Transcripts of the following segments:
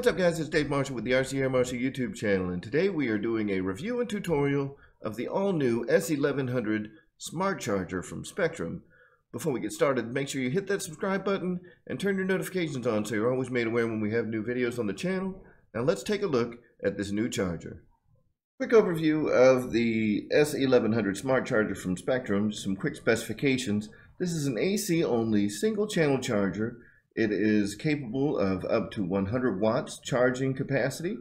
What's up guys, it's Dave Marshall with the RC Air Marshall YouTube channel, and today we are doing a review and tutorial of the all-new S1100 Smart Charger from Spektrum. Before we get started, make sure you hit that subscribe button and turn your notifications on so you're always made aware when we have new videos on the channel. Now let's take a look at this new charger. Quick overview of the S1100 Smart Charger from Spektrum, some quick specifications. This is an AC only single channel charger. It is capable of up to 100 watts charging capacity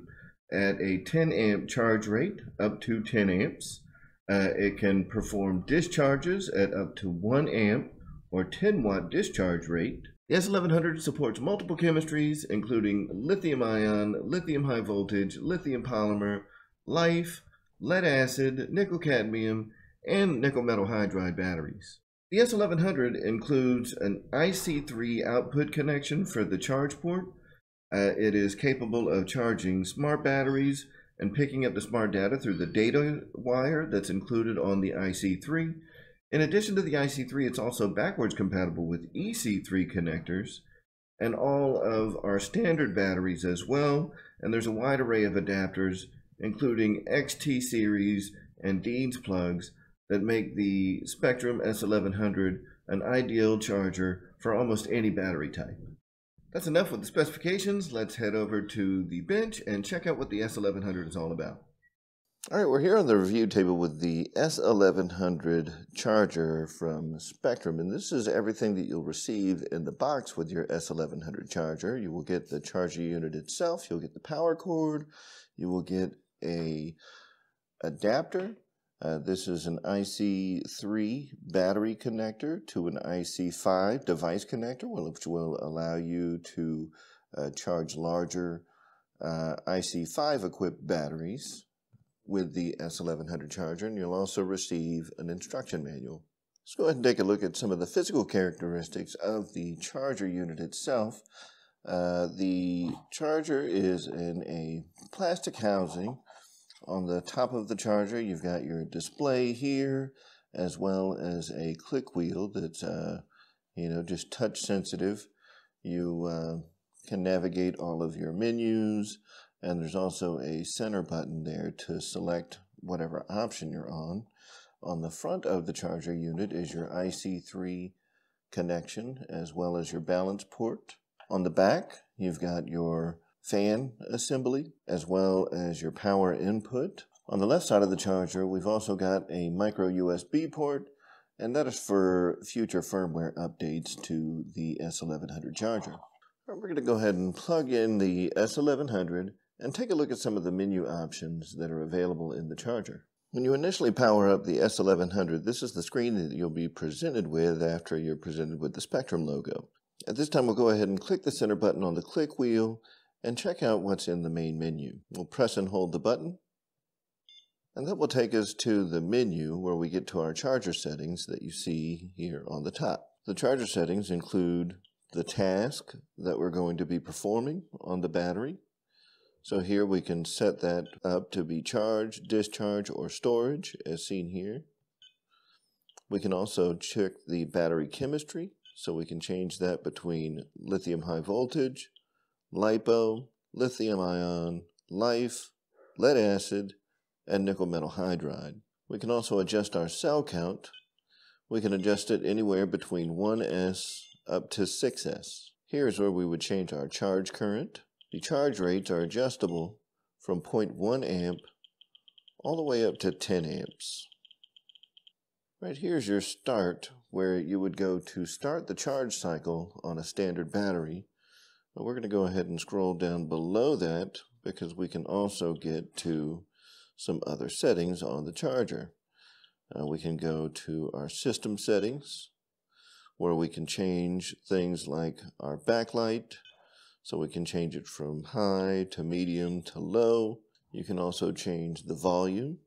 at a 10 amp charge rate, up to 10 amps. It can perform discharges at up to 1 amp or 10 watt discharge rate. The S1100 supports multiple chemistries, including lithium ion, lithium high voltage, lithium polymer, LiFe, lead acid, nickel cadmium, and nickel metal hydride batteries. The S1100 includes an IC3 output connection for the charge port. It is capable of charging smart batteries and picking up the smart data through the data wire that's included on the IC3. In addition to the IC3, it's also backwards compatible with EC3 connectors and all of our standard batteries as well. And there's a wide array of adapters, including XT series and Dean's plugs, that make the Spektrum S1100 an ideal charger for almost any battery type. That's enough with the specifications. Let's head over to the bench and check out what the S1100 is all about. All right, we're here on the review table with the S1100 charger from Spektrum, and this is everything that you'll receive in the box with your S1100 charger. You will get the charger unit itself, you'll get the power cord, you will get an adapter. This is an IC3 battery connector to an IC5 device connector, which will allow you to charge larger IC5 equipped batteries with the S1100 charger, and you'll also receive an instruction manual. Let's go ahead and take a look at some of the physical characteristics of the charger unit itself. The charger is in a plastic housing. On the top of the charger, you've got your display here, as well as a click wheel that's, just touch sensitive. You can navigate all of your menus, and there's also a center button there to select whatever option you're on. On the front of the charger unit is your IC3 connection, as well as your balance port. On the back, you've got your fan assembly, as well as your power input. On the left side of the charger, we've also got a micro USB port, and that is for future firmware updates to the S1100 charger. All right, we're going to go ahead and plug in the S1100 and take a look at some of the menu options that are available in the charger. When you initially power up the S1100, this is the screen that you'll be presented with after you're presented with the Spektrum logo. At this time, we'll go ahead and click the center button on the click wheel and check out what's in the main menu. We'll press and hold the button, and that will take us to the menu where we get to our charger settings that you see here on the top. The charger settings include the task that we're going to be performing on the battery. So here we can set that up to be charge, discharge, or storage, as seen here. We can also check the battery chemistry, so we can change that between lithium high voltage, LiPo, lithium ion, LiFe, lead acid, and nickel metal hydride. We can also adjust our cell count. We can adjust it anywhere between 1S up to 6S. Here's where we would change our charge current. The charge rates are adjustable from 0.1 amp all the way up to 10 amps. Right here's your start, where you would go to start the charge cycle on a standard battery. We're going to go ahead and scroll down below that because we can also get to some other settings on the charger. We can go to our system settings, where we can change things like our backlight. So we can change it from high to medium to low. You can also change the volume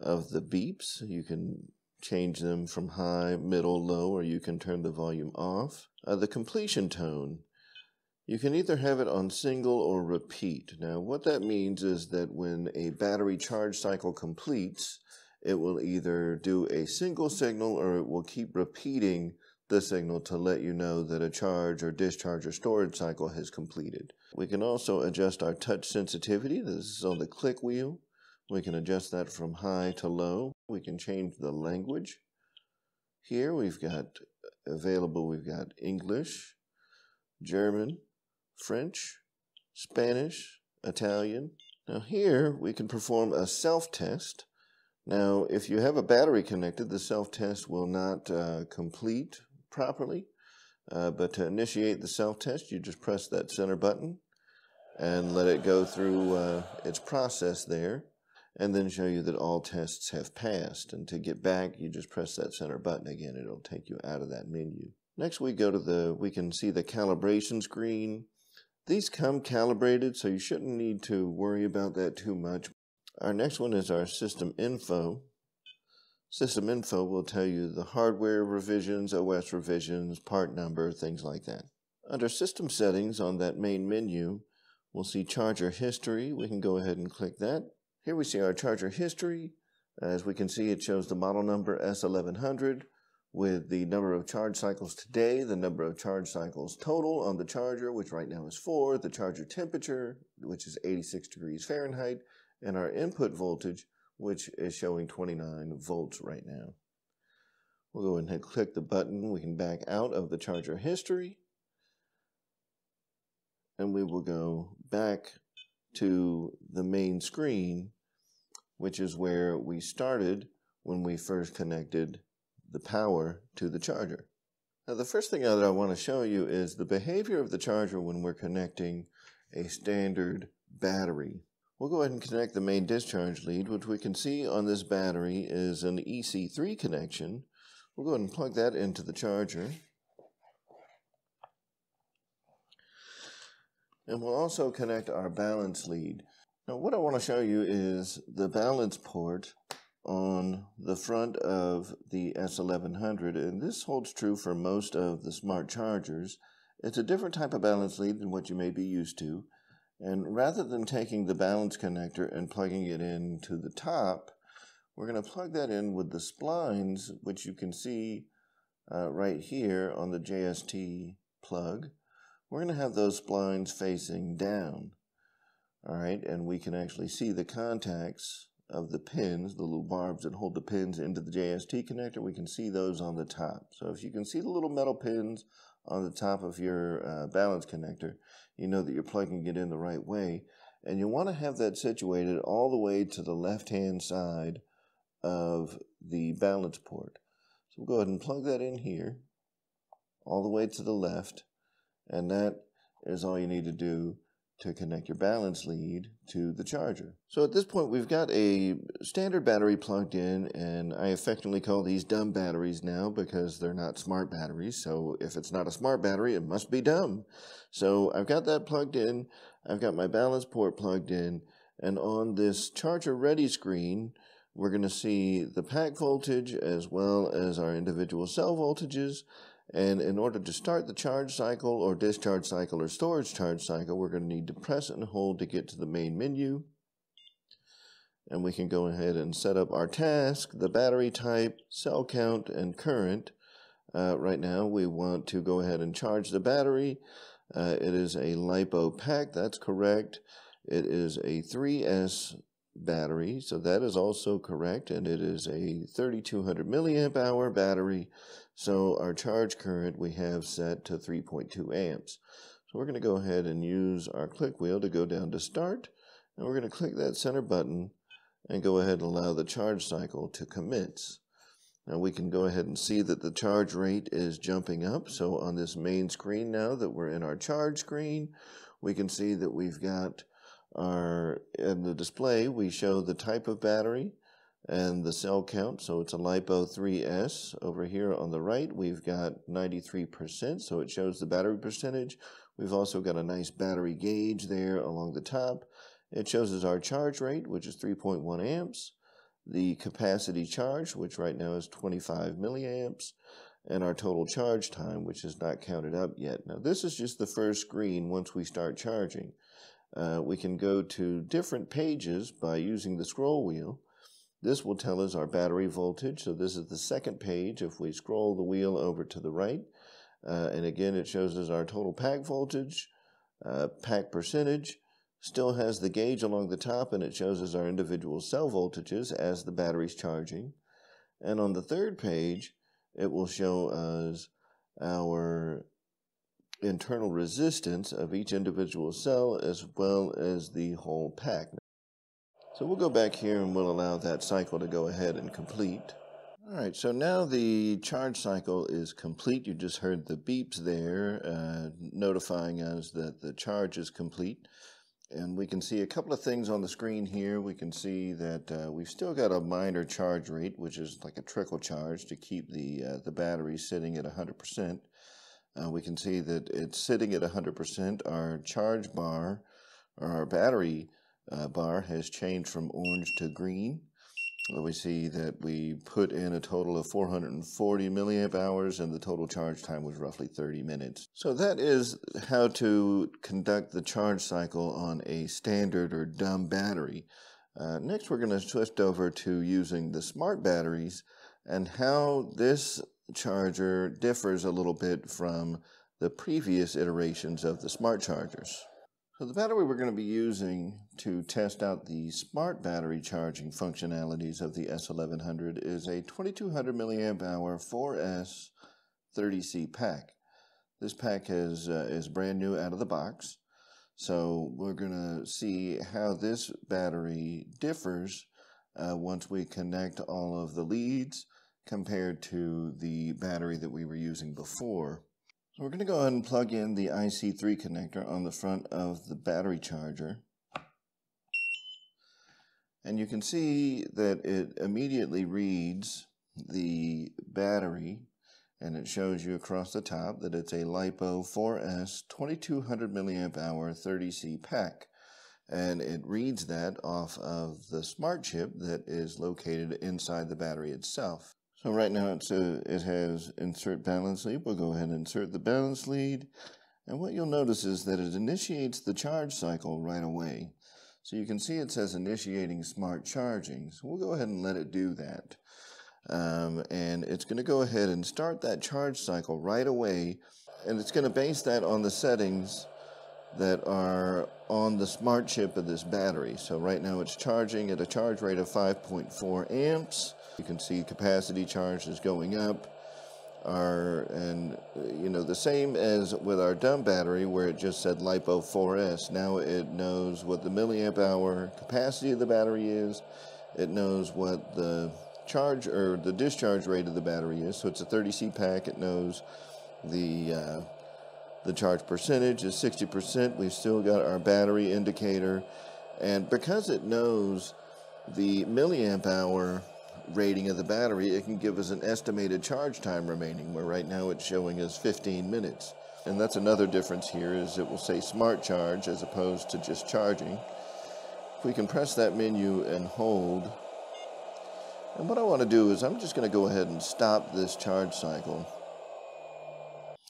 of the beeps. You can change them from high, middle, low, or you can turn the volume off. The completion tone. You can either have it on single or repeat. Now, what that means is that when a battery charge cycle completes, it will either do a single signal or it will keep repeating the signal to let you know that a charge or discharge or storage cycle has completed. We can also adjust our touch sensitivity. This is on the click wheel. We can adjust that from high to low. We can change the language. Here we've got available, we've got English, German, French, Spanish, Italian. Now here we can perform a self-test. Now if you have a battery connected, the self-test will not complete properly. But to initiate the self-test, you just press that center button and let it go through its process there, and then show you that all tests have passed. And to get back, you just press that center button again. It'll take you out of that menu. Next, we go to we can see the calibration screen. These come calibrated, so you shouldn't need to worry about that too much. Our next one is our system info. System info will tell you the hardware revisions, OS revisions, part number, things like that. Under system settings on that main menu, we'll see charger history. We can go ahead and click that. Here we see our charger history. As we can see, it shows the model number S1100 with the number of charge cycles today, the number of charge cycles total on the charger, which right now is 4, the charger temperature, which is 86 degrees Fahrenheit, and our input voltage, which is showing 29 volts right now. We'll go ahead and click the button. We can back out of the charger history, and we will go back to the main screen, which is where we started when we first connected the power to the charger. Now the first thing that I want to show you is the behavior of the charger when we're connecting a standard battery. We'll go ahead and connect the main discharge lead, which we can see on this battery is an EC3 connection. We'll go ahead and plug that into the charger. And we'll also connect our balance lead. Now what I want to show you is the balance port on the front of the S1100, and this holds true for most of the smart chargers. It's a different type of balance lead than what you may be used to. And rather than taking the balance connector and plugging it into the top, we're going to plug that in with the splines, which you can see right here on the JST plug. We're going to have those splines facing down. All right, and we can actually see the contacts of the pins, the little barbs that hold the pins into the JST connector. We can see those on the top. So if you can see the little metal pins on the top of your balance connector, you know that you're plugging it in the right way. And you want to have that situated all the way to the left-hand side of the balance port. So we'll go ahead and plug that in here, all the way to the left. And that is all you need to do to connect your balance lead to the charger. So at this point, we've got a standard battery plugged in, and I affectionately call these dumb batteries now because they're not smart batteries. So if it's not a smart battery, it must be dumb. So I've got that plugged in, I've got my balance port plugged in, and on this charger ready screen, we're gonna see the pack voltage as well as our individual cell voltages. And in order to start the charge cycle or discharge cycle or storage charge cycle, we're going to need to press and hold to get to the main menu. And we can go ahead and set up our task, the battery type, cell count, and current. Right now we want to go ahead and charge the battery. It is a LiPo pack, that's correct. It is a 3S battery, so that is also correct, and it is a 3200 milliamp hour battery. So our charge current we have set to 3.2 amps. So we're going to go ahead and use our click wheel to go down to start, and we're going to click that center button and go ahead and allow the charge cycle to commence. Now we can go ahead and see that the charge rate is jumping up. So on this main screen, now that we're in our charge screen, we can see that we've got our, in the display, we show the type of battery and the cell count. So it's a LiPo 3S. Over here on the right, we've got 93%, so it shows the battery percentage. We've also got a nice battery gauge there along the top. It shows us our charge rate, which is 3.1 amps, the capacity charge, which right now is 25 milliamps, and our total charge time, which is not counted up yet. Now, this is just the first screen once we start charging. We can go to different pages by using the scroll wheel. This will tell us our battery voltage. So this is the second page if we scroll the wheel over to the right. And again, it shows us our total pack voltage, pack percentage still has the gauge along the top, and it shows us our individual cell voltages as the battery's charging. And on the third page, it will show us our internal resistance of each individual cell as well as the whole pack. So we'll go back here and we'll allow that cycle to go ahead and complete. Alright, so now the charge cycle is complete. You just heard the beeps there notifying us that the charge is complete. And we can see a couple of things on the screen here. We can see that we've still got a minor charge rate, which is like a trickle charge to keep the battery sitting at 100%. We can see that it's sitting at 100%. Our charge bar, or our battery bar, has changed from orange to green. We see that we put in a total of 440 milliamp hours, and the total charge time was roughly 30 minutes. So that is how to conduct the charge cycle on a standard or dumb battery. Next, we're going to shift over to using the smart batteries and how this charger differs a little bit from the previous iterations of the smart chargers. So the battery we're going to be using to test out the smart battery charging functionalities of the S1100 is a 2200 milliamp hour 4S 30C pack. This pack is brand new out of the box. So we're going to see how this battery differs once we connect all of the leads compared to the battery that we were using before. So we're going to go ahead and plug in the IC3 connector on the front of the battery charger. And you can see that it immediately reads the battery, and it shows you across the top that it's a LiPo 4S 2200 milliamp hour 30C pack. And it reads that off of the smart chip that is located inside the battery itself. So right now it has insert balance lead. We'll go ahead and insert the balance lead. And what you'll notice is that it initiates the charge cycle right away. So you can see it says initiating smart charging. So we'll go ahead and let it do that. And it's going to go ahead and start that charge cycle right away. And it's going to base that on the settings that are on the smart chip of this battery. So right now it's charging at a charge rate of 5.4 amps. You can see capacity charge is going up, the same as with our dumb battery where it just said LiPo 4S. Now it knows what the milliamp hour capacity of the battery is. It knows what the charge or the discharge rate of the battery is. So it's a 30C pack. It knows the charge percentage is 60%. We've still got our battery indicator, and because it knows the milliamp hour rating of the battery, it can give us an estimated charge time remaining, where right now it's showing us 15 minutes. And that's another difference here, is it will say smart charge as opposed to just charging. If we can press that menu and hold, and what I want to do is I'm just going to go ahead and stop this charge cycle.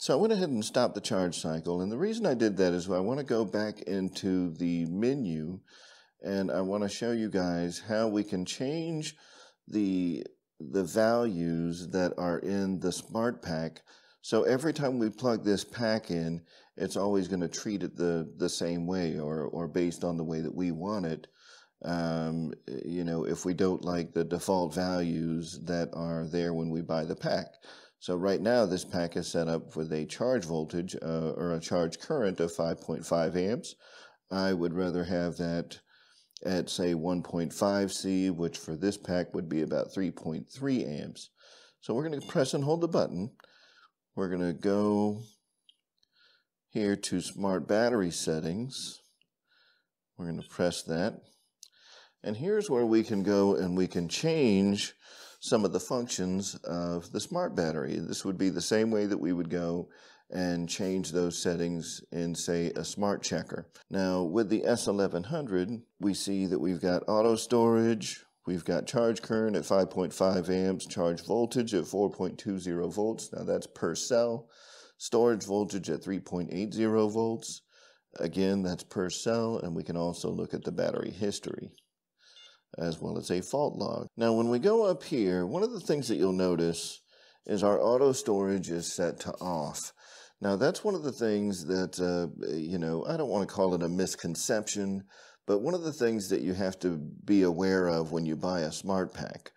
So I went ahead and stopped the charge cycle, and the reason I did that is I want to go back into the menu, and I want to show you guys how we can change the values that are in the smart pack. So every time we plug this pack in, it's always going to treat it the same way, or based on the way that we want it. If we don't like the default values that are there when we buy the pack. So right now this pack is set up with a charge voltage or a charge current of 5.5 amps. I would rather have that at say 1.5C, which for this pack would be about 3.3 amps. So we're going to press and hold the button. We're going to go here to smart battery settings. We're going to press that. And here's where we can go and we can change some of the functions of the smart battery. This would be the same way that we would go and change those settings in, say, a smart checker. Now, with the S1100, we see that we've got auto storage, we've got charge current at 5.5 amps, charge voltage at 4.20 volts, now that's per cell, storage voltage at 3.80 volts, again, that's per cell, and we can also look at the battery history, as well as a fault log. Now, when we go up here, one of the things that you'll notice is our auto storage is set to off. Now, that's one of the things that, I don't want to call it a misconception, but one of the things that you have to be aware of when you buy a smart pack.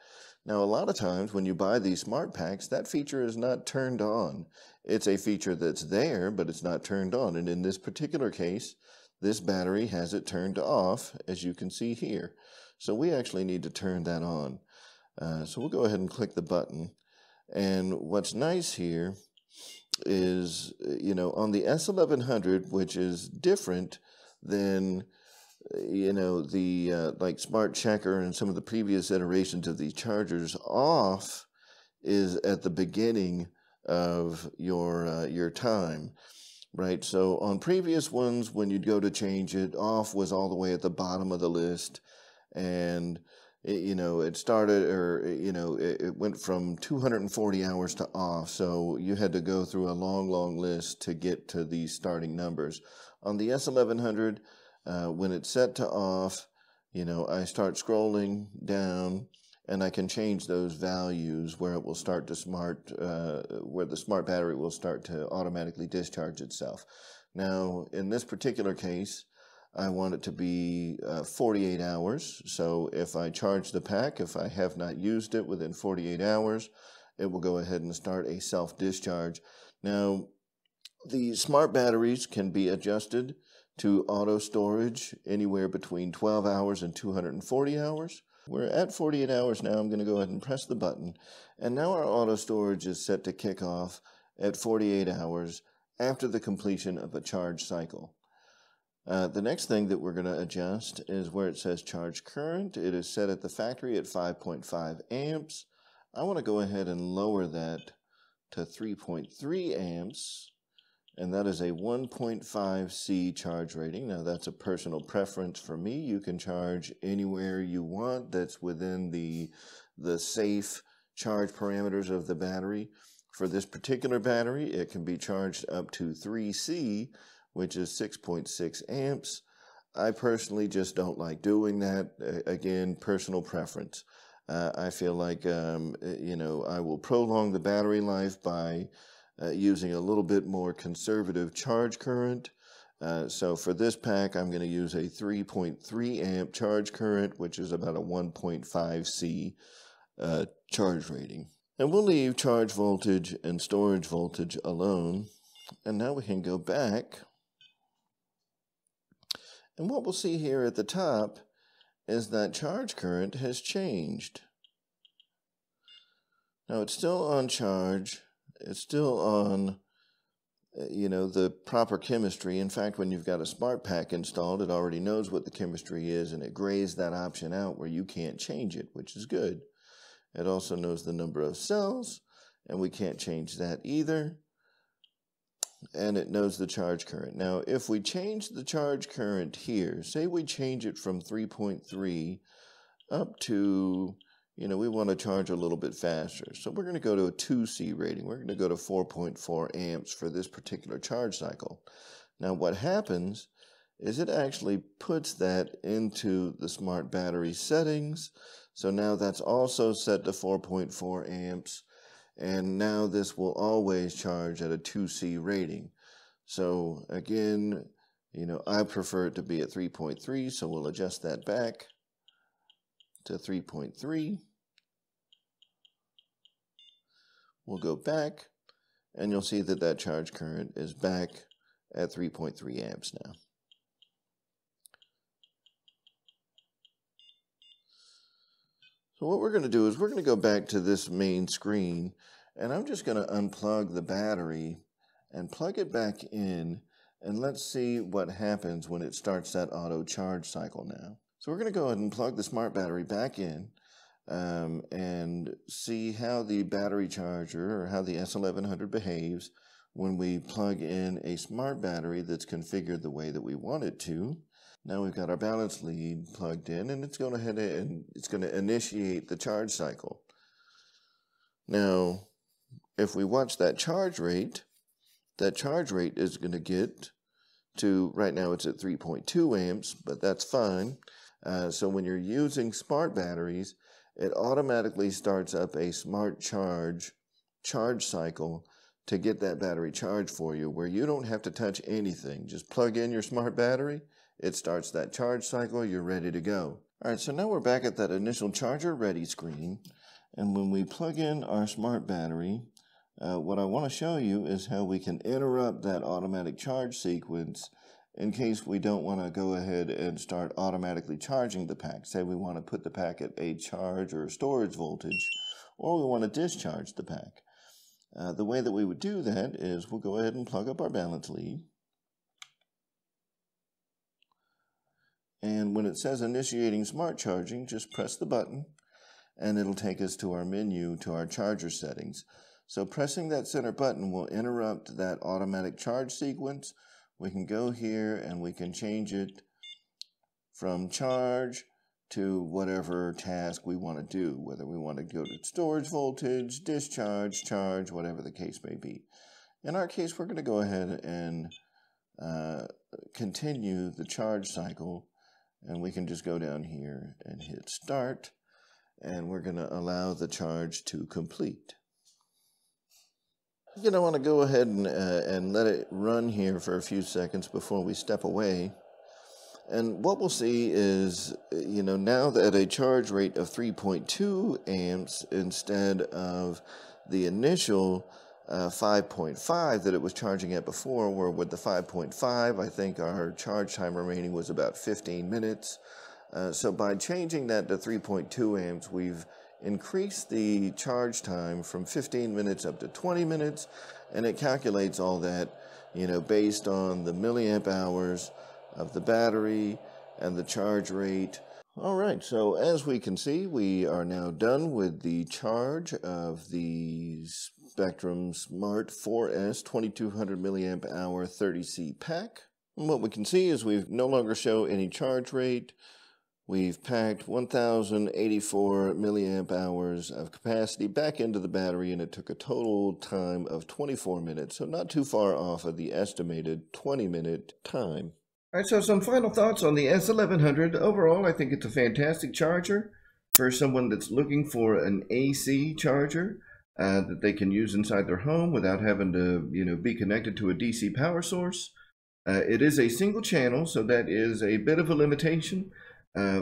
Now, a lot of times when you buy these smart packs, that feature is not turned on. It's a feature that's there, but it's not turned on. And in this particular case, this battery has it turned off, as you can see here. So we actually need to turn that on. So we'll go ahead and click the button. And what's nice here is, on the S1100, which is different than, the like Smart Checker and some of the previous iterations of these chargers, off is at the beginning of your time, right? So on previous ones, when you'd go to change it, off was all the way at the bottom of the list. And it started, or it went from 240 hours to off, so you had to go through a long list to get to these starting numbers. On the S1100, when it's set to off, I start scrolling down and I can change those values where it will start to where the smart battery will start to automatically discharge itself. Now, in this particular case, I want it to be 48 hours. So if I charge the pack, if I have not used it within 48 hours, it will go ahead and start a self-discharge. Now, the smart batteries can be adjusted to auto storage anywhere between 12 hours and 240 hours. We're at 48 hours now. I'm going to go ahead and press the button. And now our auto storage is set to kick off at 48 hours after the completion of a charge cycle. The next thing that we're going to adjust is where it says charge current. It is set at the factory at 5.5 amps. I want to go ahead and lower that to 3.3 amps. And that is a 1.5C charge rating. Now, that's a personal preference for me. You can charge anywhere you want that's within the safe charge parameters of the battery. For this particular battery, it can be charged up to 3C, which is 6.6 amps. I personally just don't like doing that. Again, personal preference. I feel like, I will prolong the battery life by using a little bit more conservative charge current. So for this pack, I'm going to use a 3.3 amp charge current, which is about a 1.5C charge rating. And we'll leave charge voltage and storage voltage alone. And now we can go back. And what we'll see here at the top is that charge current has changed. Now, it's still on charge. It's still on, the proper chemistry. In fact, when you've got a smart pack installed, it already knows what the chemistry is, and it grays that option out where you can't change it, which is good. It also knows the number of cells, and we can't change that either. And it knows the charge current. Now, if we change the charge current here, say we change it from 3.3 up to, we want to charge a little bit faster. So we're going to go to a 2C rating. We're going to go to 4.4 amps for this particular charge cycle. Now, what happens is it actually puts that into the smart battery settings. So now that's also set to 4.4 amps. And now this will always charge at a 2C rating. So again, I prefer it to be at 3.3, so we'll adjust that back to 3.3. We'll go back, and you'll see that that charge current is back at 3.3 amps now. So what we're going to do is we're going to go back to this main screen, and I'm just going to unplug the battery and plug it back in, and let's see what happens when it starts that auto charge cycle now. So we're going to go ahead and plug the smart battery back in and see how the battery charger, or how the S1100 behaves when we plug in a smart battery that's configured the way that we want it to. Now we've got our balance lead plugged in, and it's going ahead and it's going to initiate the charge cycle. Now, if we watch that charge rate is going to get to, right now it's at 3.2 amps, but that's fine. So when you're using smart batteries, it automatically starts up a smart charge cycle to get that battery charged for you, where you don't have to touch anything. Just plug in your smart battery, it starts that charge cycle, you're ready to go. All right, so now we're back at that initial charger ready screen, and when we plug in our smart battery, what I want to show you is how we can interrupt that automatic charge sequence in case we don't want to go ahead and start automatically charging the pack. Say we want to put the pack at a charge or a storage voltage, or we want to discharge the pack. The way that we would do that is we'll go ahead and plug up our balance lead. And when it says initiating smart charging, just press the button and it'll take us to our menu, to our charger settings. So pressing that center button will interrupt that automatic charge sequence. We can go here and we can change it from charge to whatever task we want to do, whether we want to go to storage voltage, discharge, charge, whatever the case may be. In our case, we're going to go ahead and continue the charge cycle, and we can just go down here and hit start, and we're going to allow the charge to complete. You're going to want to go ahead and let it run here for a few seconds before we step away. And what we'll see is, you know, now that a charge rate of 3.2 amps instead of the initial 5.5 that it was charging at before, where with the 5.5, I think our charge time remaining was about 15 minutes. So by changing that to 3.2 amps, we've increased the charge time from 15 minutes up to 20 minutes, and it calculates all that, you know, based on the milliamp hours of the battery and the charge rate. All right, so as we can see, we are now done with the charge of the Spektrum Smart 4S 2200 milliamp hour 30C pack. And what we can see is we no longer show any charge rate. We've packed 1,084 milliamp hours of capacity back into the battery, and it took a total time of 24 minutes, so not too far off of the estimated 20-minute time. All right, so some final thoughts on the S1100. Overall, I think it's a fantastic charger for someone that's looking for an AC charger that they can use inside their home without having to, you know, be connected to a DC power source. It is a single channel, so that is a bit of a limitation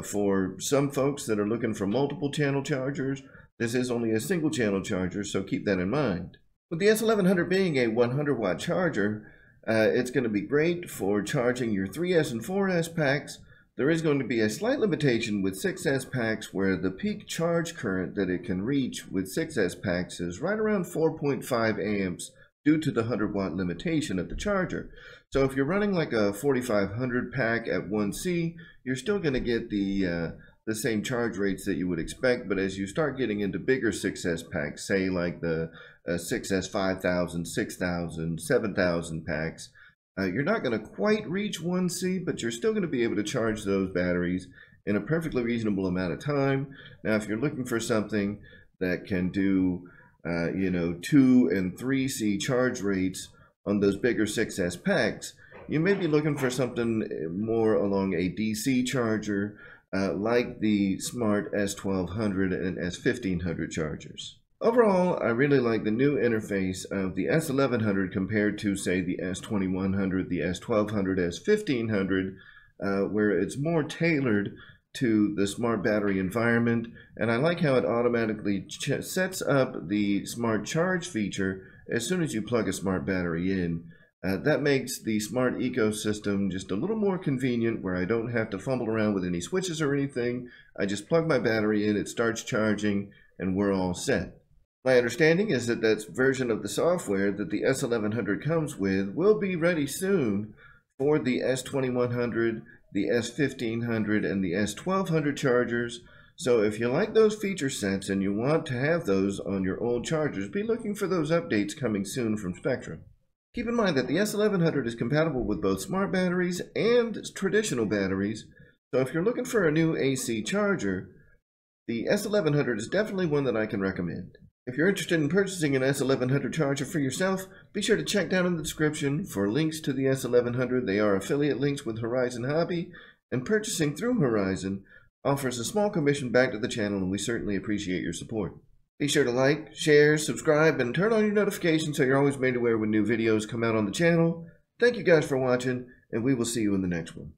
for some folks that are looking for multiple channel chargers. This is only a single channel charger, so keep that in mind. With the S1100 being a 100-watt charger, it's going to be great for charging your 3S and 4S packs. There is going to be a slight limitation with 6S packs, where the peak charge current that it can reach with 6S packs is right around 4.5 amps due to the 100-watt limitation of the charger. So if you're running like a 4500 pack at 1C, you're still going to get the same charge rates that you would expect, but as you start getting into bigger 6S packs, say like the 6S 5000, 6000, 7000 packs, you're not going to quite reach 1C, but you're still going to be able to charge those batteries in a perfectly reasonable amount of time. Now, if you're looking for something that can do, you know, 2 and 3C charge rates on those bigger 6S packs, you may be looking for something more along a DC charger, like the smart S1200 and S1500 chargers. Overall, I really like the new interface of the S1100 compared to, say, the S2100, the S1200, S1500, where it's more tailored to the smart battery environment. And I like how it automatically sets up the smart charge feature as soon as you plug a smart battery in. That makes the smart ecosystem just a little more convenient, where I don't have to fumble around with any switches or anything. I just plug my battery in, it starts charging, and we're all set. My understanding is that that version of the software that the S1100 comes with will be ready soon for the S2100, the S1500, and the S1200 chargers. So if you like those feature sets and you want to have those on your old chargers, be looking for those updates coming soon from Spektrum. Keep in mind that the S1100 is compatible with both smart batteries and traditional batteries, so if you're looking for a new AC charger, the S1100 is definitely one that I can recommend. If you're interested in purchasing an S1100 charger for yourself, be sure to check down in the description for links to the S1100. They are affiliate links with Horizon Hobby, and purchasing through Horizon offers a small commission back to the channel, and we certainly appreciate your support. Be sure to like, share, subscribe, and turn on your notifications so you're always made aware when new videos come out on the channel. Thank you guys for watching, and we will see you in the next one.